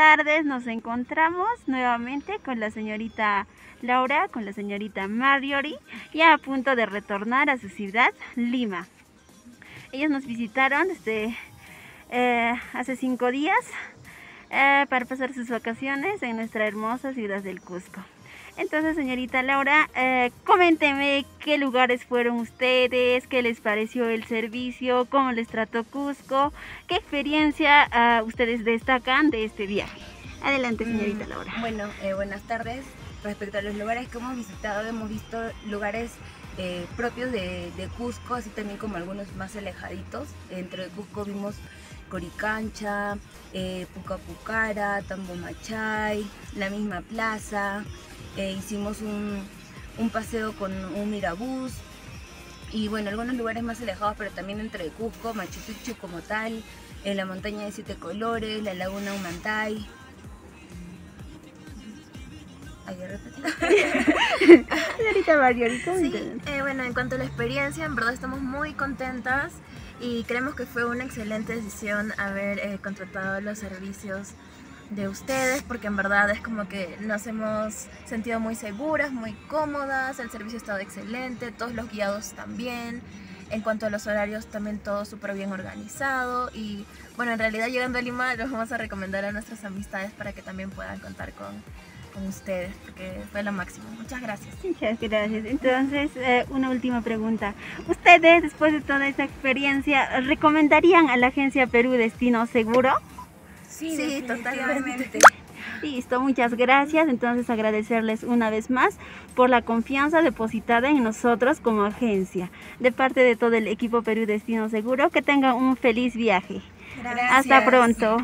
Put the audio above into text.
tardes, nos encontramos nuevamente con la señorita Laura, con la señorita Maryori, ya a punto de retornar a su ciudad, Lima. Ellos nos visitaron desde hace 5 días para pasar sus vacaciones en nuestra hermosa ciudad del Cusco. Entonces, señorita Laura, coménteme qué lugares fueron ustedes, qué les pareció el servicio, cómo les trató Cusco, qué experiencia ustedes destacan de este viaje. Adelante, señorita Laura. Bueno, buenas tardes. Respecto a los lugares que hemos visitado, hemos visto lugares propios de Cusco, así también como algunos más alejaditos. Dentro de Cusco vimos Coricancha, Pucapucara, Tambomachay, la misma plaza. Hicimos un paseo con un mirabús y bueno, algunos lugares más alejados, pero también entre Cusco, Machu Picchu como tal, la Montaña de 7 Colores, la Laguna Humantay. Bueno, en cuanto a la experiencia, en verdad estamos muy contentas y creemos que fue una excelente decisión haber contratado los servicios de ustedes, porque en verdad es como que nos hemos sentido muy seguras, muy cómodas, el servicio ha estado excelente, todos los guiados también, en cuanto a los horarios también todo súper bien organizado y bueno, en realidad llegando a Lima los vamos a recomendar a nuestras amistades para que también puedan contar con ustedes, porque fue lo máximo. Muchas gracias. Muchas gracias. Entonces, una última pregunta. ¿Ustedes, después de toda esta experiencia, recomendarían a la agencia Perú Destino Seguro? Sí, totalmente. Listo, muchas gracias. Entonces, agradecerles una vez más por la confianza depositada en nosotros como agencia. De parte de todo el equipo Perú Destino Seguro, que tengan un feliz viaje. Gracias. Hasta pronto.